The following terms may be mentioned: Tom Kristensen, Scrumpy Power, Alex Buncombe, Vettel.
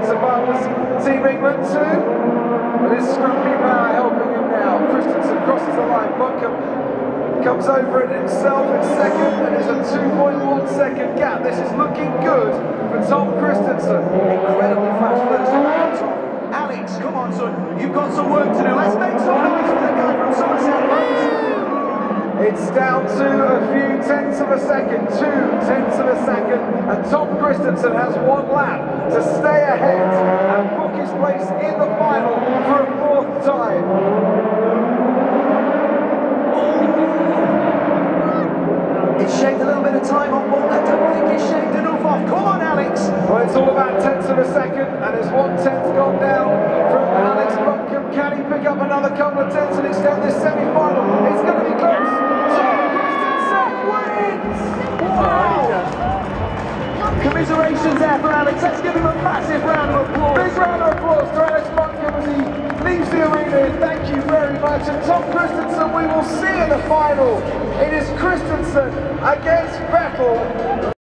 Jenson Button's teammate went to, but it's Scrumpy Power helping him now. Kristensen crosses the line, Buncombe comes over it himself in second, and it's a 2.1-second gap. This is looking good for Tom Kristensen. Incredibly fast first round. Alex, come on son, you've got some work to do. Let's make some noise for the guy from Somerset Wales. It's down to a few tenths of a second, 2 tenths of a second, and Tom Kristensen has one lap to stay ahead and book his place in the final for a 4th time. It shaved a little bit of time off, but I don't think it shaved enough off. Come on, Alex. Well, it's all about tenths of a second, and it's 1 tenth gone down from Alex Buncombe. Can he pick up another couple of tenths and extend this semi-final? It's going to be close. Tom Kristensen wins! Wow! Commiserations there for Alex. Let's give him a massive round of applause. Big round of applause to Alex Buncombe as he leaves the arena. Thank you very much. And Tom Kristensen, we will see in the final. It is Kristensen against Vettel.